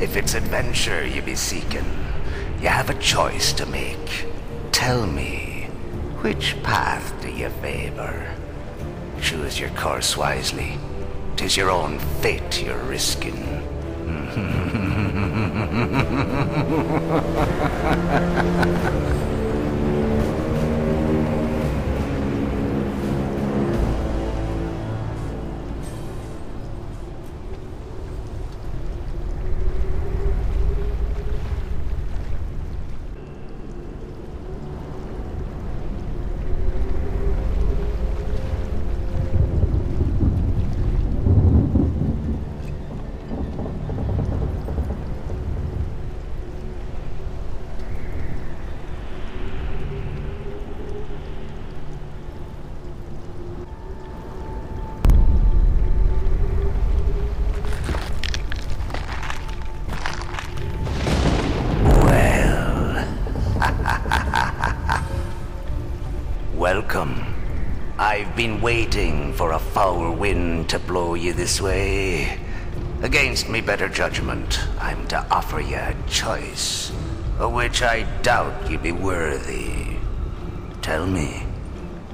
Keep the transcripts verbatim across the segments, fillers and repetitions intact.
If it's adventure you be seeking, you have a choice to make. Tell me, which path do you favor? Choose your course wisely. 'Tis your own fate you're risking. I've been waiting for a foul wind to blow you this way. Against me better judgment, I'm to offer you a choice, of which I doubt you be worthy. Tell me,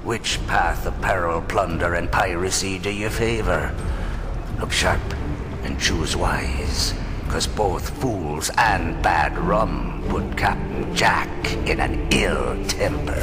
which path of peril, plunder, and piracy do you favor? Look sharp and choose wise, 'cause both fools and bad rum put Captain Jack in an ill temper.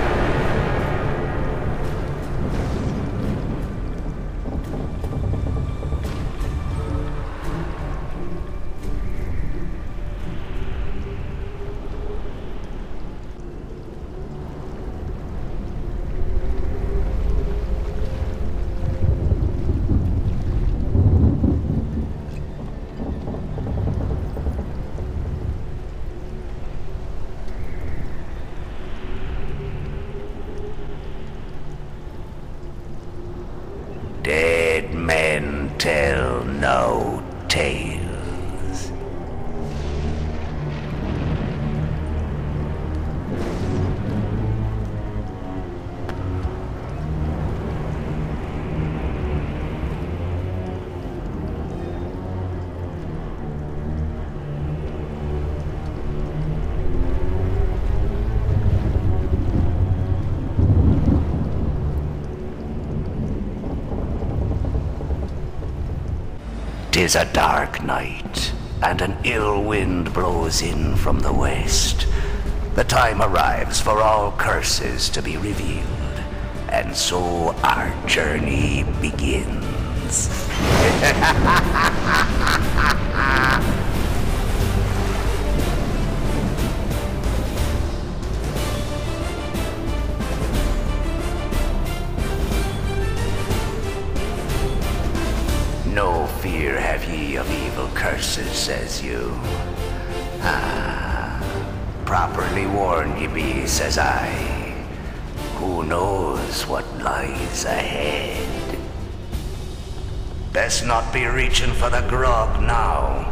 Dead men tell no tales. Tis a dark night, and an ill wind blows in from the west. The time arrives for all curses to be revealed, and so our journey begins. No fear have ye of evil curses, says you. Ah, properly warned ye be, says I. Who knows what lies ahead? Best not be reaching for the grog now.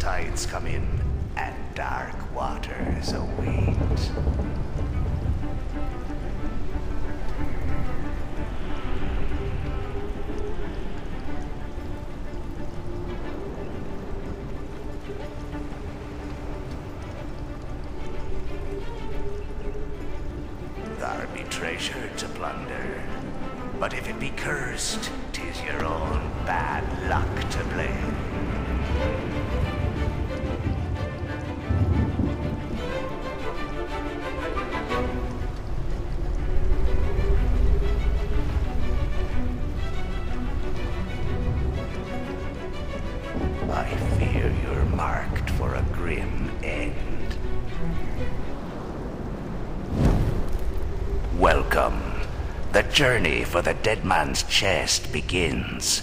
Tides come in, and dark waters await. There be treasure to plunder, but if it be cursed, 'tis your own bad luck to blame. I fear you're marked for a grim end. Welcome. The journey for the dead man's chest begins.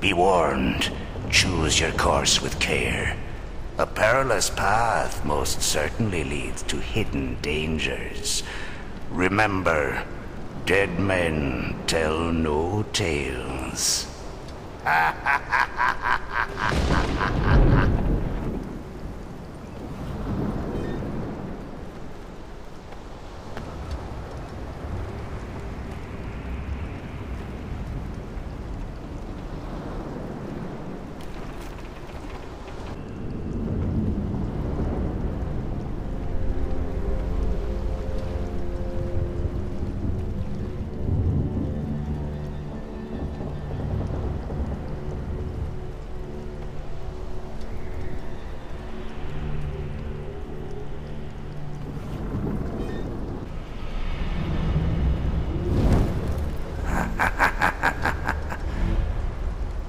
Be warned, choose your course with care. A perilous path most certainly leads to hidden dangers. Remember, Dead men tell no tales.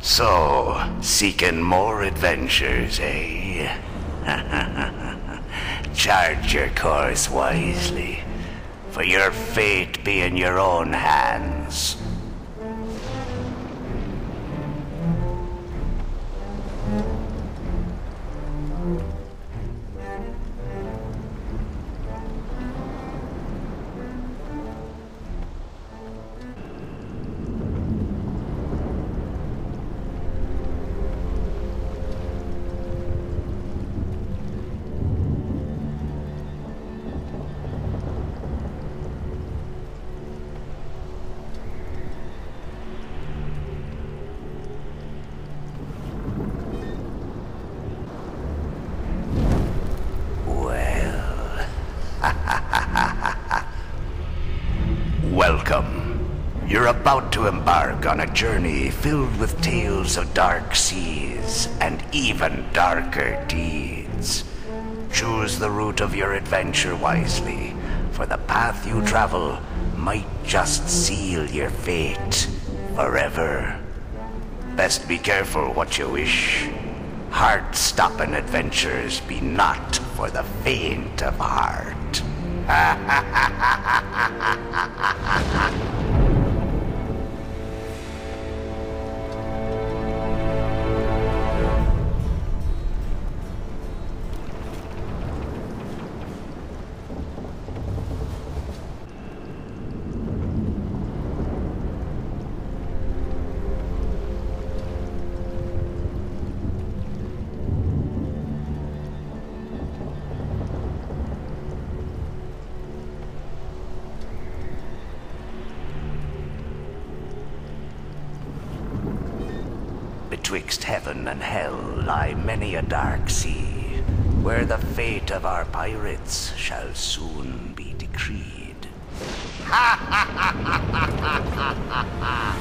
So, seeking more adventures, eh? Charge your course wisely, for your fate be in your own hands. You're about to embark on a journey filled with tales of dark seas and even darker deeds. Choose the route of your adventure wisely, for the path you travel might just seal your fate forever. Best be careful what you wish. Heart-stopping adventures be not for the faint of heart. Ha ha ha ha ha ha ha ha. Betwixt heaven and hell lie many a dark sea, where the fate of our pirates shall soon be decreed. Ha ha ha ha ha ha ha ha!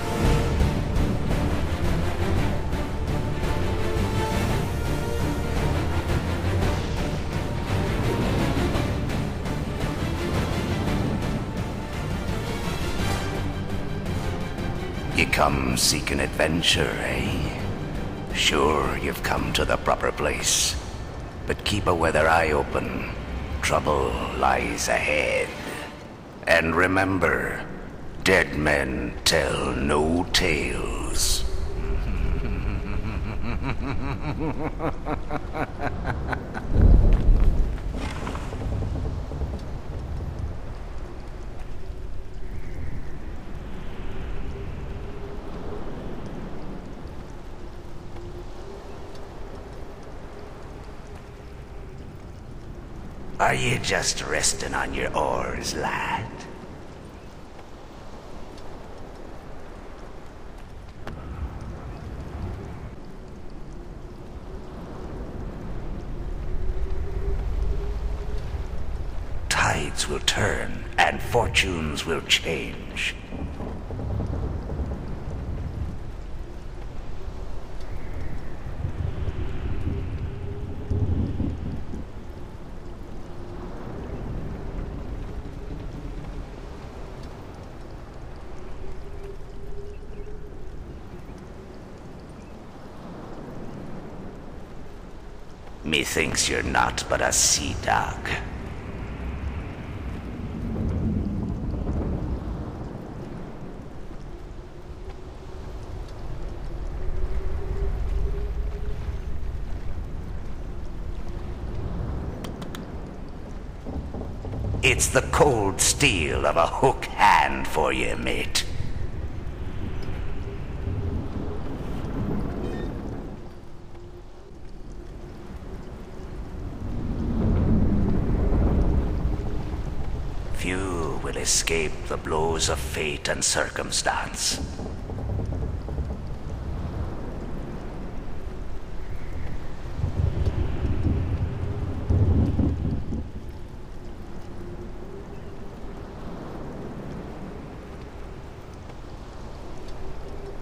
You come seeking adventure, eh? Sure, you've come to the proper place, but keep a weather eye open. Trouble lies ahead. And remember, dead men tell no tales. Are you just resting on your oars, lad? Tides will turn and fortunes will change. Methinks you're not but a sea dog. It's the cold steel of a hook hand for you, mate. Few will escape the blows of fate and circumstance.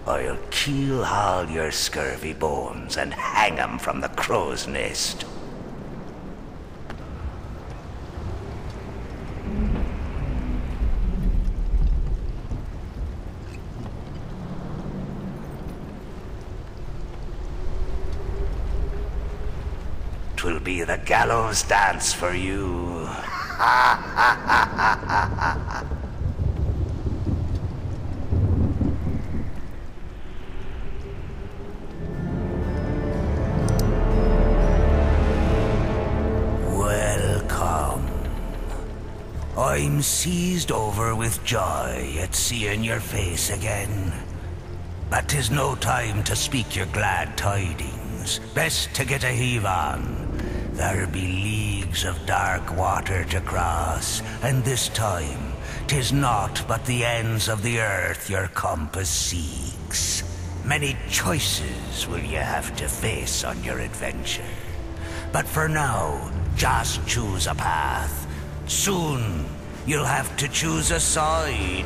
I'll keel-haul your scurvy bones and hang 'em from the crow's nest. Twill be the gallows dance for you. Ha ha ha ha ha ha ha. I'm seized over with joy at seeing your face again. But 'tis no time to speak your glad tidings. Best to get a heave on. There be leagues of dark water to cross, and this time 'tis naught but the ends of the earth your compass seeks. Many choices will you have to face on your adventure. But for now, just choose a path. Soon, you'll have to choose a side.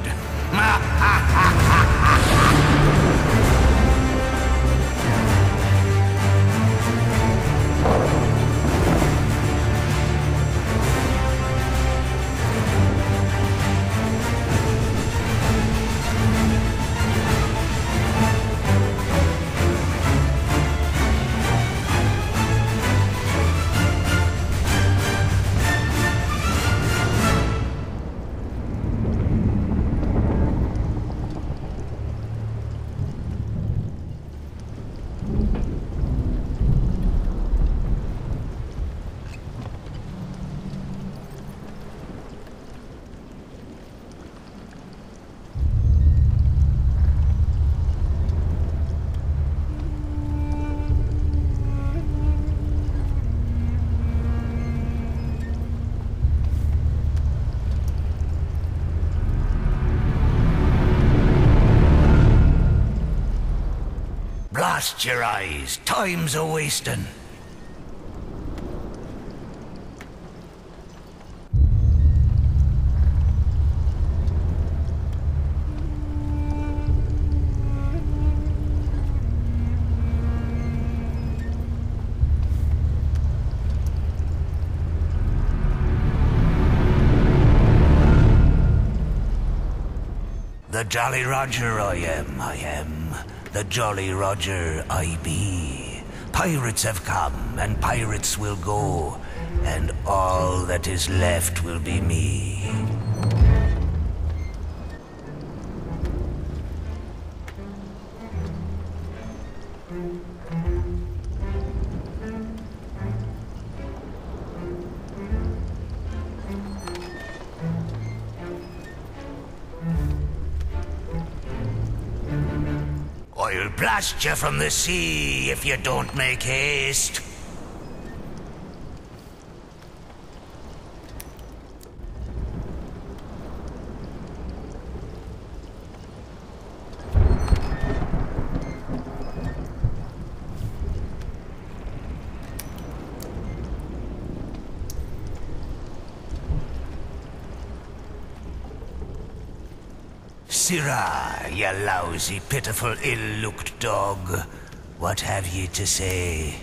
Blast your eyes, time's a wasting. The Jolly Roger I am, I am. The Jolly Roger I be. Pirates have come, and pirates will go, and all that is left will be me. I'll blast you from the sea if you don't make haste. Sirrah, you lousy, pitiful, ill-looked dog. What have ye to say?